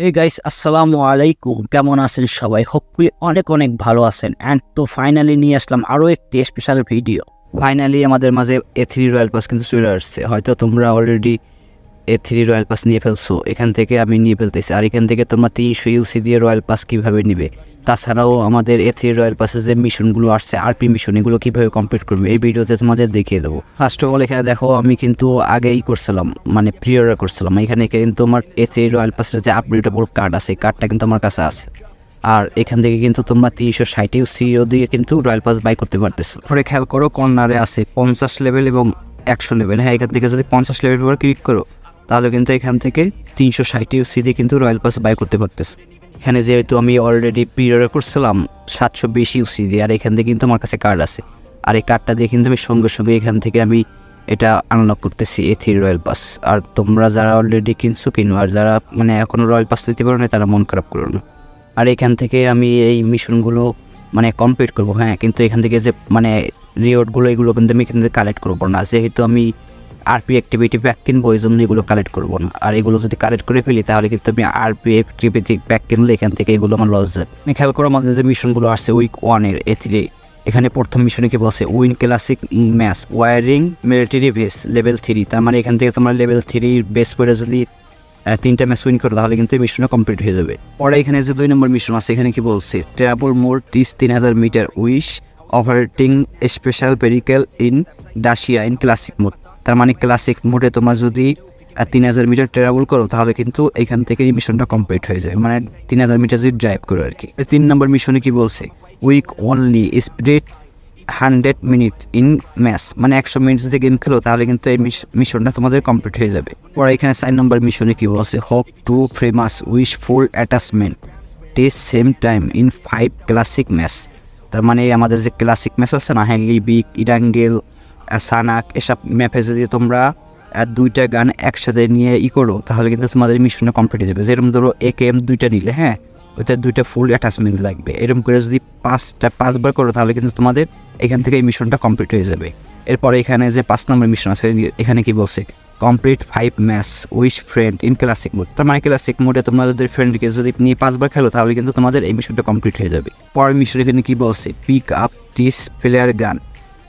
Hey guys, Assalamualaikum. কেমন আছেন সবাই? Hopefully অনেক ভালো আছেন। And তো finally নিয়ে আসলাম আরো একটি স্পেশাল ভিডিও। Finally আমাদের মাঝে A3 Royal Pass কিন্তু চলে আসছে। হয়তো তোমরা already A3 Royal Pass নিয়ে ফেলছো। এখান থেকে আমি নিয়ে ফেলতেছি। আর এখান থেকে তোমরা 300 UC দিয়ে Royal Pass কিভাবে নেবে? তাছাড়াও আমাদের A3 Royal Pass এর যে মিশনগুলো আসছে, RP মিশন, এগুলো কিভাবে কমপ্লিট করবে এই ভিডিওতে তোমাদের দেখিয়ে দেব। ফার্স্ট অফ অল এখানে দেখো আমি কিন্তু আগেই করছিলাম, মানে প্রিঅর্ডার করছিলাম। এখানে কিন্তু আমার A3 Royal Pass এর যে আপডেটেবল কার্ড আছে, কার্ডটা কিন্তু আমার কাছে আছে। আর এখান থেকে কিন্তু তোমরা 360 UC দিয়ে কিন্তু Royal Pass বাই করতে পারতেছো। পরে খেয়াল করো কর্নারে আছে 50 লেভেল এবং 100 লেভেল। হ্যাঁ, এখান থেকে যদি 50 লেভেল উপর ক্লিক করো তাহলে কিন্তু এখান থেকে 360 UC দিয়ে কিন্তু Royal Pass বাই করতে পারতেছো। এখানে যেহেতু আমি অলরেডি প্রিঅর্ডার করছিলাম 720 UC দিয়ে, আর এখান থেকে কিন্তু আমার কাছে কার্ড আছে। আর এই কার্ডটা দিয়ে কিন্তু আমি সঙ্গে এখান থেকে আমি এটা আনলক করতেছি A3 Royal Pass। আর তোমরা যারা অলরেডি কিনছো কিনো, আর যারা মানে এখনও Royal Pass নিতে পারো না তারা মন খারাপ করো না। আর এখান থেকে আমি এই মিশনগুলো মানে কমপ্লিট করবো। হ্যাঁ, কিন্তু এখান থেকে যে মানে রিওয়ার্ডগুলো এগুলো কিন্তু আমি এখান থেকে কালেক্ট করবো না, যেহেতু আমি আরপি অ্যাক্টিভিটি প্যাক কিনবো, এই জন্য এগুলো কালেক্ট করবো না। আর এগুলো যদি কালেক্ট করে ফেলি তাহলে কিন্তু আমি আরপি অ্যাক্টিভিটি প্যাক কিনলে এখান থেকে এগুলো আমার লস যাবে। আমি খেয়াল করো আমাদের যে মিশনগুলো আসছে উইক ওয়ানের A3, এখানে প্রথম মিশনে কি বলছে win classic match warring military base level 3। তার মানে এখান থেকে তোমরা লেভেল 3 বেস করে যদি 3টা ম্যাচ উইন করো তাহলে কিন্তু এই মিশনটা কমপ্লিট হয়ে যাবে। পরে এখানে যে 2 নম্বর মিশন আছে এখানে কি বলছে travel more 30,000 metre wish operating special vehicle in ডাশিয়া in classic mode. তার মানে ক্লাসিক মোডে তোমরা যদি 3,000 মিটার ট্রাভেল করো তাহলে কিন্তু এখান থেকে এই মিশনটা কমপ্লিট হয়ে যায়, মানে 3,000 মিটার যদি ড্রাইভ করো আর কি। 3 নম্বর মিশনে কি বলছে week only spread 100 minute in match, মানে 100 মিনিট যদি গেম খেলো তাহলে কিন্তু এই মিশনটা তোমাদের কমপ্লিট হয়ে যাবে। পরে এখানে 4 নম্বর মিশনে কি বলছে hope to famous wish full attachment test same time in 5 classic match. তার মানে আমাদের যে ক্লাসিক ম্যাচ আছে না, হ্যাংলি বিক ইডাঙ্গেল সানাক, এসব ম্যাপে যদি তোমরা 2টা গান একসাথে নিয়ে করো তাহলে কিন্তু তোমাদের মিশনটা কমপ্লিট হয়ে যাবে। যেরকম ধরো AKM 2টা নিলে, হ্যাঁ, ওইটা 2টা ফুল অ্যাটাচমেন্ট লাগবে। এরকম করে যদি 5বার করো তাহলে কিন্তু তোমাদের এখান থেকে এই মিশনটা কমপ্লিট হয়ে যাবে। এরপরে এখানে যে 5 নম্বর মিশন আছে এখানে কি বলছে complete 5 match with friend in classic mode. তার মানে ক্লাসিক মোডে তোমাদের ফ্রেন্ডকে যদি নিয়ে 5বার খেলো তাহলে কিন্তু তোমাদের এই মিশনটা কমপ্লিট হয়ে যাবে। পরের মিশন এখানে কি বলছে pick up 30 player gun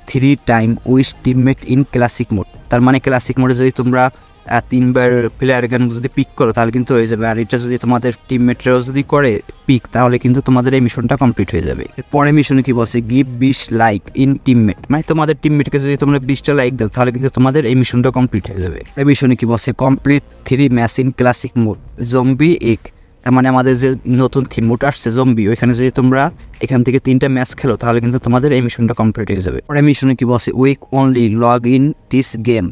3 time with teammate in classic mode. তার মানে ক্লাসিক মোডে যদি তোমরা 3বার প্লেয়ার গান যদি পিক করো তাহলে কিন্তু হয়ে যাবে। আর এটা যদি তোমাদের টিমমেটরাও যদি করে পিক তাহলে কিন্তু তোমাদের এই মিশনটা কমপ্লিট হয়ে যাবে। পরের মিশনে কি বলছে গিভ 20 লাইক ইন টিমমেট, মানে তোমাদের টিমমেটকে যদি তোমরা 20টা লাইক দাও তাহলে কিন্তু তোমাদের এই মিশনটা কমপ্লিট হয়ে যাবে। এই মিশনে কি বলছে complete 3 match in classic mode zombie এক। তার মানে আমাদের যে নতুন থিম মোড আসছে জম্বি, ওইখানে যদি তোমরা এখান থেকে 3টা ম্যাচ খেলো তাহলে কিন্তু তোমাদের এই মিশনটা কমপ্লিট হয়ে যাবে। পরের মিশনে কি বলছে week only log in this game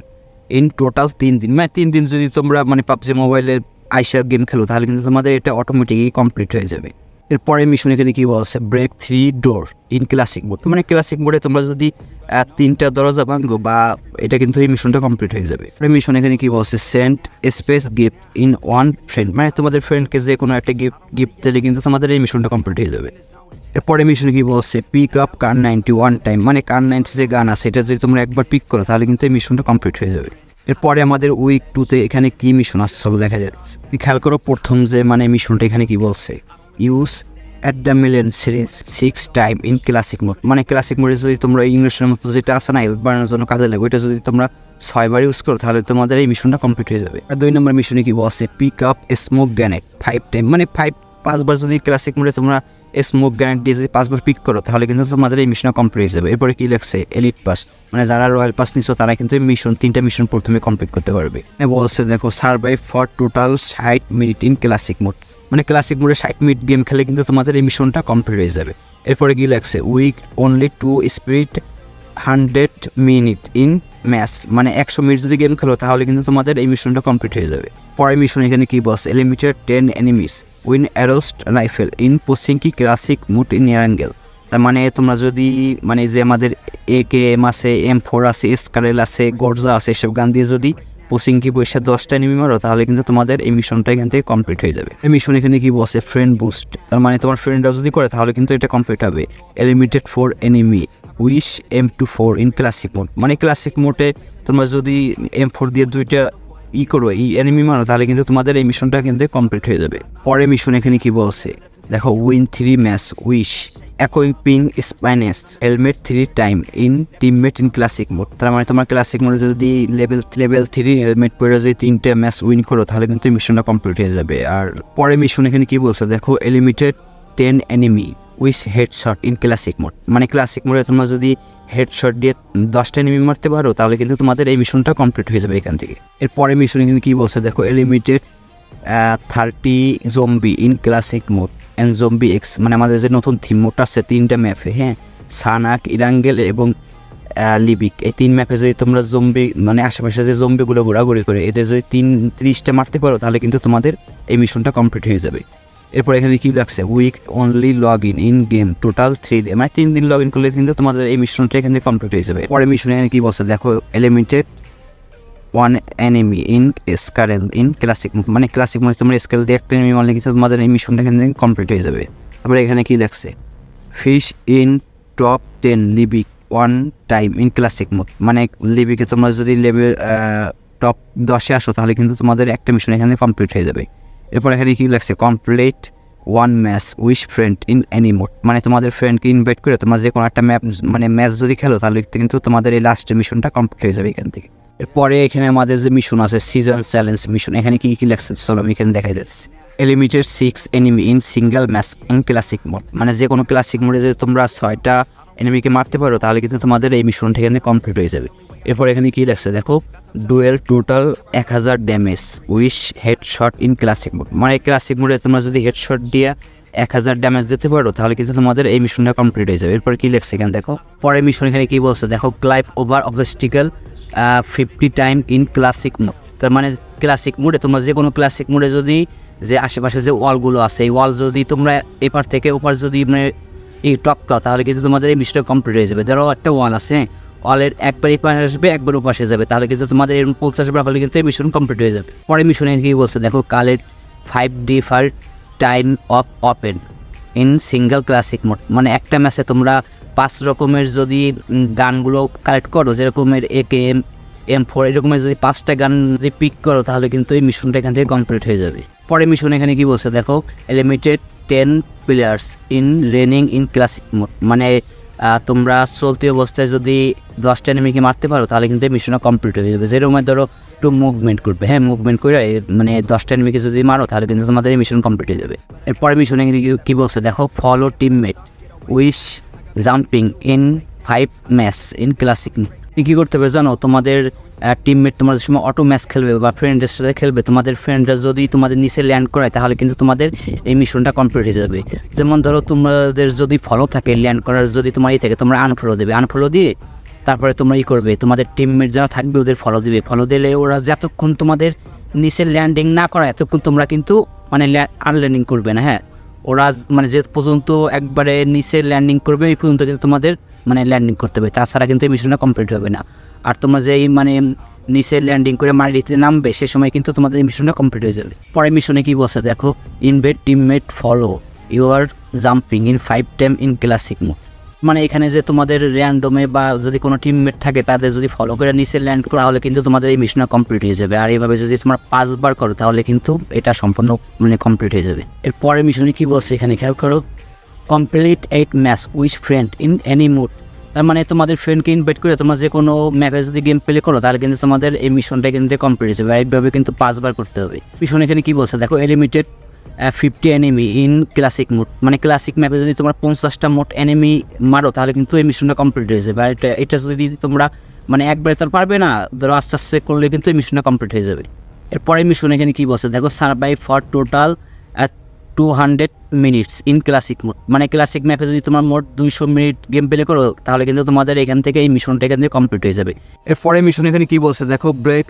in total 3 দিন, মানে 3 দিন যদি তোমরা মানে পাবজি মোবাইলের আইসা গেম খেলো তাহলে কিন্তু তোমাদের এটা অটোমেটিকই কমপ্লিট হয়ে যাবে। এরপরে মিশন এখানে কী বলছে break 3 door in classic mode, মানে ক্লাসিক মোডে তোমরা যদি 3টা দরজা ভাঙো বা এটা কিন্তু এই মিশনটা কমপ্লিট হয়ে যাবে। মিশন এখানে কী বলছে Saint space gift in 1 friend, মানে তোমাদের ফ্রেন্ডকে যে কোনো একটা গিফট দিলে কিন্তু তোমাদের এই মিশনটা কমপ্লিট হয়ে যাবে। এরপরে মিশনে কী বলছে পিক আপ কার 91 টাইম, মানে কার 90 যে গান আছে এটা যদি তোমরা একবার পিক করো তাহলে কিন্তু এই মিশনটা কমপ্লিট হয়ে যাবে। এরপরে আমাদের উইক 2-তে এখানে কী মিশন আসছে সব দেখা যাচ্ছে। খেয়াল করো প্রথম যে মানে মিশনটা এখানে কী বলছে use at the million series 6 time in classic mode, মানে ক্লাসিক মোডে যদি তোমরা ইংলিশের মতো যেটা আছে না হেলথ বাড়ানোর জন্য কাজে লাগে, ওইটা যদি তোমরা 6বার ইউজ করো তাহলে তোমাদের এই মিশনটা কমপ্লিট হয়ে যাবে। আর 2 নম্বর মিশনে কি বলছে pick up smoke grenade 5 time, মানে 5বার যদি ক্লাসিক মোডে তোমরা স্মোক গ্যানেট দিয়ে যদি 5বার পিক করো তাহলে কিন্তু তোমাদের এই মিশনটা কমপ্লিট হয়ে যাবে। এরপরে কি লাগছে এলিট পাস, মানে যারা রয়্যাল পাস নিচ্ছ তারা কিন্তু এই মিশন 3টা মিশন প্রথমে কমপ্লিট করতে পারবে। বলছে দেখো survive for total 60 minute in classic mode, মানে ক্লাসিক মোডে 60 মিনিট গেম খেলে কিন্তু তোমাদের এই মিশনটা কমপ্লিট হয়ে যাবে। এরপরে কি লাগছে week only 2 speed 100 minute in match, মানে 100 মিনিট যদি গেম খেলো তাহলে কিন্তু তোমাদের এই মিশনটা কমপ্লিট হয়ে যাবে। পরের মিশন এখানে কি বলছে এলিমিনেট 10 এনিমিস উইন অ্যারোস্ট rifle in পোসিংকি classic mode in নিয়ারাঙ্গেল। তার মানে তোমরা যদি মানে যে আমাদের AKM আছে, M4 আছে, স্কারেল আছে, গর্জা আছে, এসব গান দিয়ে যদি পোসিংকি পয়সা 10টা এনিমি মারো তাহলে কিন্তু তোমাদের এই মিশনটা এখান থেকে কমপ্লিট হয়ে যাবে। এই মিশন এখানে কি বলছে ফ্রেন্ড বুস্ট, তার মানে তোমার ফ্রেন্ডরা যদি করে তাহলে কিন্তু এটা কমপ্লিট হবে। Eliminated 4 enemy with M24 in classic mode, মানে ক্লাসিক মোডে তোমরা যদি M4 দিয়ে 2টা ই করো এই এনিমি মারো, তাহলে কিন্তু তোমাদের এই মিশনটা কিন্তু কমপ্লিট হয়ে যাবে। পরে মিশন এখানে কি বলছে দেখো, win 3 match wish, equipping spines helmet 3 times in teammate in classic mode। তার মানে তোমার ক্লাসিক মোডে যদি লেভেল 3 হেলমেট পরে যদি 3টা ম্যাচ উইন করো তাহলে কিন্তু মিশনটা কমপ্লিট হয়ে যাবে। আর পরে মিশন এখানে কি বলছে দেখো, eliminate 10 enemy with headshot in classic mode. মানে ক্লাসিক মোডে তোমরা যদি হেডশট দিয়ে 10টা এনিমি মারতে পারো তাহলে কিন্তু তোমাদের এই মিশনটা কমপ্লিট হয়ে যাবে এখান থেকে। এর পরে মিশন এখানে কি বলছে দেখো, eliminate 30 zombie in classic mode and zombie X। মানে আমাদের যে নতুন থিম মোড আছে 3টা ম্যাপে, হ্যাঁ, সানাক, ইরাঙ্গেল এবং লিবিক, এই 3 ম্যাপে যদি তোমরা জম্বি মানে আশেপাশে যে জম্বিগুলো ঘোরাঘুরি করে এদের যদি 30টা মারতে পারো তাহলে কিন্তু তোমাদের এই মিশনটা কমপ্লিট হয়ে যাবে। এরপর এখানে কী লাগছে, week only log in in game total 3 day, মানে 3 দিন লগ ইন করলে কিন্তু তোমাদের এই মিশনটা এখানে কমপ্লিট হয়ে যাবে। পরে মিশনে এখানে কী বলছে দেখো, eliminate 1 enemy in scale in classic. মানে ক্লাসিক মানে তোমার স্কেল দিয়ে একটা এনিমি মারলে কিন্তু তোমাদের এই মিশনটা এখানে কমপ্লিট হয়ে যাবে। তারপরে এখানে কী লাগছে, fish in top 10 Livik 1 time in classic mode. মানে লিবিকে তোমরা যদি লেভেল টপ 10-এ আসো তাহলে কিন্তু তোমাদের একটা মিশন এখানে কমপ্লিট হয়ে যাবে। এরপর এখানে কী লাগছে, complete 1 match with friend in any mode. মানে তোমাদের ফ্রেন্ডকে ইনভাইট করে তোমরা যে কোনো একটা ম্যাপ মানে ম্যাচ যদি খেলো তাহলে কিন্তু তোমাদের এই লাস্ট মিশনটা কমপ্লিট হয়ে যাবে এখান থেকে। এরপরে এখানে আমাদের যে মিশন আছে সিজন চ্যালেঞ্জ মিশন, এখানে কী কী লাগছে চলো আমি এখানে দেখাই দিচ্ছি। Eliminate 6 enemy in single match in classic mode. মানে যে কোনো ক্লাসিক মোডে যদি তোমরা 6টা এনিমিকে মারতে পারো তাহলে কিন্তু তোমাদের এই মিশনটা এখানে কমপ্লিট হয়ে যাবে। এরপর এখানে কী লাগছে দেখো, deal total 1000 damage with headshot in classic mode. মানে ক্লাসিক মোডে তোমরা যদি হেডশট দিয়ে 1000 damage দিতে পারো তাহলে কিন্তু তোমাদের এই মিশনটা কমপ্লিট হয়ে যাবে। এরপর কী লাগছে এখানে দেখো, পরের মিশন এখানে কী বলছে দেখো, climb over obstacle 50 times in classic mode. তার মানে ক্লাসিক মোডে তোমরা যে কোনো ক্লাসিক মোডে যদি যে আশেপাশে যে ওয়ালগুলো আছে এই ওয়াল যদি তোমরা এপার থেকে ওপার যদি মানে এই টপকাও তাহলে কিন্তু তোমাদের এই মিশনটা কমপ্লিট হয়ে যাবে। ধরো একটা ওয়াল আছে, ওয়ালের একবার এপার আসবে একবার ওপাশে যাবে, তাহলে কিন্তু তোমাদের এরকম 50 বার হলে কিন্তু এই মিশন কমপ্লিট হয়ে যাবে। পরের মিশনে কী বলছে দেখো, collect 5 different types of open in single classic mode. মানে একটা ম্যাচে তোমরা 5 রকমের যদি গানগুলো কালেক্ট করো, যেরকমের AK, M4 এরকমের যদি 5টা গান যদি পিক করো তাহলে কিন্তু এই মিশনটা এখান থেকে কমপ্লিট হয়ে যাবে। পরের মিশন এখানে কী বলছে দেখো, eliminate 10 players in raining in classic mode. মানে তোমরা চলতি অবস্থায় যদি 10টা এনিমিকে মারতে পারো তাহলে কিন্তু এই মিশনটা কমপ্লিট হয়ে যাবে। যেরকম ধরো একটু মুভমেন্ট করবে, হ্যাঁ, মুভমেন্ট করে মানে 10টা এনিমিকে যদি মারো তাহলে কিন্তু তোমাদের এই মিশন কমপ্লিট হয়ে যাবে। এরপরের মিশনে কী বলছে দেখো, follow teammate with jumping in 5 match in classic. কী করতে হবে জানো, তোমাদের টিমমেট তোমার যে সময় অটো ম্যাচ খেলবে বা ফ্রেন্ডের সাথে খেলবে, তোমাদের ফ্রেন্ডরা যদি তোমাদের নিচে ল্যান্ড করায় তাহলে কিন্তু তোমাদের এই মিশনটা কমপ্লিট হয়ে যাবে। যেমন ধরো তোমাদের যদি ফলো থাকে, ল্যান্ড করার যদি তোমার থাকে, তোমরা আনফলো দেবে, আনফলো দিয়ে তারপরে তোমরা করবে, তোমাদের টিমমেট যারা থাকবে ওদের ফলো দেবে, ফলো দিলে ওরা যতক্ষণ তোমাদের নিচে ল্যান্ডিং না করায় এতক্ষণ তোমরা কিন্তু মানে আনল্যান্ডিং করবে না, হ্যাঁ, ওরা মানে যে পর্যন্ত একবারে নিচে ল্যান্ডিং করবে এই পর্যন্ত কিন্তু তোমাদের মানে ল্যান্ডিং করতে হবে, তাছাড়া কিন্তু এই মিশনটা কমপ্লিট হবে না। আর তোমরা যেই মানে নিচে ল্যান্ডিং করে মাটিতে নামবে সে সময় কিন্তু তোমাদের এই মিশনটা কমপ্লিট হয়ে যাবে। পরের মিশনে কী বলছে দেখো, invite teammate follow your jumping in 5 times in classic mode. মানে এখানে যে তোমাদের র্যান্ডমে বা যদি কোনো টিমমেট থাকে তাদের যদি ফলো করে নিচে ল্যান্ড করা হলে কিন্তু তোমাদের এই মিশনটা কমপ্লিট হয়ে যাবে। আর এইভাবে যদি তোমরা 5 বার করো তাহলে কিন্তু এটা সম্পূর্ণ মানে কমপ্লিট হয়ে যাবে। এর পরের মিশনে কী বলছে এখানে খেয়াল করো, complete 8 match with friend in any mode. তার মানে তোমাদের ফ্রেন্ডকে ইনভাইট করে তোমরা যে কোনো ম্যাপে যদি গেম প্লে করো তাহলে কিন্তু তোমাদের এই মিশনটা কিন্তু কমপ্লিট হয়ে যাবে। এইভাবে কিন্তু 5 বার করতে হবে। মিশন এখানে কী বলছে দেখো, eliminate 50 enemy in classic mode. মানে ক্লাসিক ম্যাপে যদি তোমরা 50টা মোট এনিমি মারো তাহলে কিন্তু এই মিশনটা কমপ্লিট হয়ে যাবে। আর এটা যদি তোমরা মানে একবারে তো পারবে না, ধরো আস্তে আস্তে করলে কিন্তু এই মিশনটা কমপ্লিট হয়ে যাবে। এরপরের মিশন এখানে কী বলছে দেখো, survive for total 200 minutes in classic mode. মানে ক্লাসিক ম্যাপে যদি তোমার মোট 200 মিনিট গেম প্লে করো তাহলে কিন্তু তোমাদের এখান থেকে এই মিশনটা এখান থেকে কমপ্লিট হয়ে যাবে। এরপরের মিশন এখানে কী বলছে দেখো, break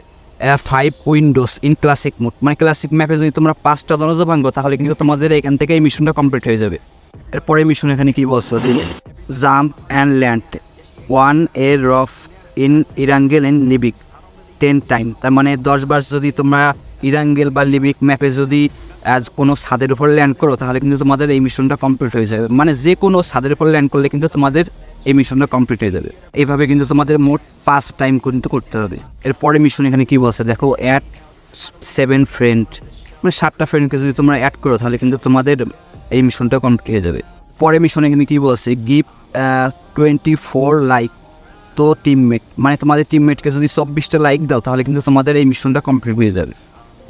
5 windows in classic mode. মানে ক্লাসিক ম্যাপে যদি তোমরা 5টা দরজা ভাঙো তাহলে কিন্তু তোমাদের এখান থেকে এই মিশনটা কমপ্লিট হয়ে যাবে। এরপরের মিশন এখানে কী বলছে, jump and land 1 air off in Erangel in Livik 10 times। তার মানে 10 বার যদি তোমরা ইরাঙ্গেল বা লিবিক ম্যাপে যদি আজ কোনো ছাদের উপর ল্যান্ড করো তাহলে কিন্তু তোমাদের এই মিশনটা কমপ্লিট হয়ে যাবে। মানে যে কোনো ছাদের উপর ল্যান্ড করলে কিন্তু তোমাদের এই মিশনটা কমপ্লিট হয়ে যাবে। এইভাবে কিন্তু তোমাদের মোট 5 times কিন্তু করতে হবে। এরপরে মিশন এখানে কী বলছে দেখো, অ্যাট 7 ফ্রেন্ড মানে 7টা ফ্রেন্ডকে যদি তোমরা অ্যাড করো তাহলে কিন্তু তোমাদের এই মিশনটা কমপ্লিট হয়ে যাবে। পরের মিশনে কিন্তু কী বলছে, গিভ 24 লাইক তো টিমমেট, মানে তোমাদের টিমমেটকে যদি 24টা লাইক দাও তাহলে কিন্তু তোমাদের এই মিশনটা কমপ্লিট হয়ে যাবে।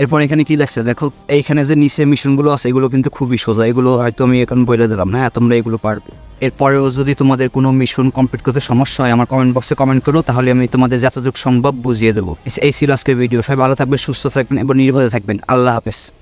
এরপর এখানে কী লাগছে দেখো, এইখানে যে নিচে মিশনগুলো আছে এগুলো কিন্তু খুবই সোজা, এগুলো হয়তো আমি এখন বলে দিলাম, হ্যাঁ তোমরা এগুলো পারবে। এরপরেও যদি তোমাদের কোনো মিশন কমপ্লিট করতে সমস্যা হয় আমার কমেন্ট বক্সে কমেন্ট করো, তাহলে আমি তোমাদের যতটুকু সম্ভব বুঝিয়ে দেবো। এই ছিল আজকের ভিডিও, সবাই ভালো থাকবেন, সুস্থ থাকবেন এবং নির্ভয়ে থাকবেন। আল্লাহ হাফেজ।